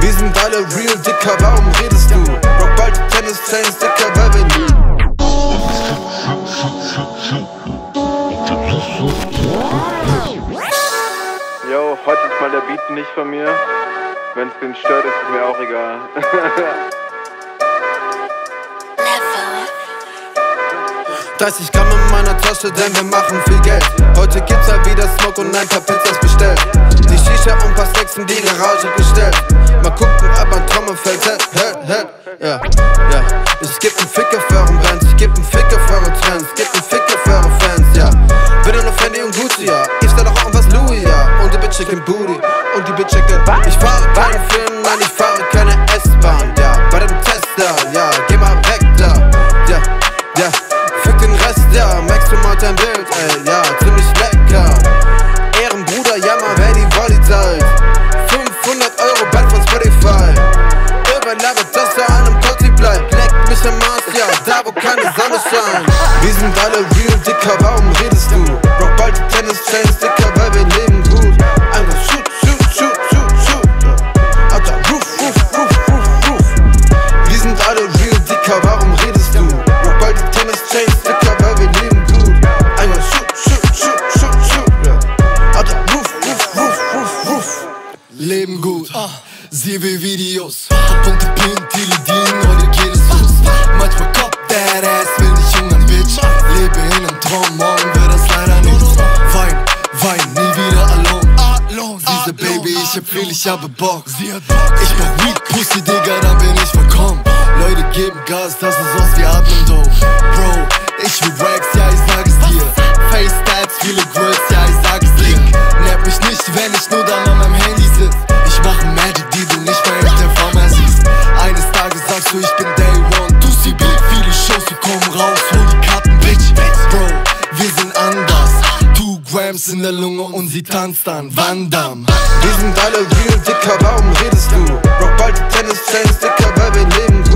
Wir sind alle real, Dicker, warum redest du? Rock bald die Tennis-Fans, Dicker, wer bin du? Yo, heute ist mal der Beat nicht von mir. Wenn's den stört, ist es mir auch egal. Dass ich kann mit meiner Tasche, denn wir machen viel Geld. Heute gibt's ja wieder Smoke und ein paar Pizzas bestellt. Die Shisha und paar Snacks in die Garage gestellt. Mal gucken, ob ein Trommel fällt. Ja, ja. Ich geb einen Ficker für euren Bands, ich geb einen Ficker für eure Trends, ich geb einen Ficker für eure Fans, ja. Bin nur noch Fendi und Gucci, ja. Ich stell doch auch was Louis, ja. Und die Bitch checken Booty, und die Bitch checken. Ich fahre keinen Film, nein, ich fahre keine S-Bahn, ja. Bei dem Tesla, ja. Geh mal weg da, ja, ja. Fick den Rest, ja, Max, du malt dein Bild, ey, ja, ziemlich lecker. Ehrenbruder, ja, mal wer die Volley zahlt. 500 € Band von Spotify. Überlabert, dass er an einem Kotti bleibt. Leckt mich am Mars, ja, da wo keine Sonne scheint. Wir sind alle real, Dicker, warum redest du? Rock bald die Tennis-Chains, Dicker, weil wir leben gut. Einfach shoot, shoot, shoot, shoot, shoot. Alter, roof, roof, roof, roof, roof. Wir sind alle real, Dicker, warum redest du? Rock bald die Tennis-Chains, Dicker, weil wir leben gut. Einfach shoot, shoot, shoot, shoot, shoot. Alter, roof, roof, roof, roof, roof. Leben gut, sieh wir Videos. Punkte Pin, Dealy Dean, heute geht es los. Manchmal cop that ass, will nicht jungen Bitch. Lebe in einem Traum, morgen wird das leider nichts. Wein, wein, nie wieder alone. Diese Baby, ich hab viel, ich habe Bock. Ich mach Weed, Pussy, Digga, dann bin ich vollkommen. Leute geben Gas, das ist aus wie Atmen, dope. Bro, ich will Rags, ja, ich sag es dir. Face Stats, viele Grills, ja, ich sag es dir. Nerv mich nicht, wenn ich nur dann an meinem Handy sitz. Ich mach Magic, die du nicht mehr in der Pharma siehst. Eines Tages sagst du, ich bin Day One. Du sie wie viele Shows, die kommen raus, hol die Karten, Bitch. Bro, wir sind anders. 2 Grams in der Lunge und sie tanzt an Van Damme. Wir sind alle real, Dicker, warum redest du? Rock bald die Tennis-Chains, Dicker, weil wir leben.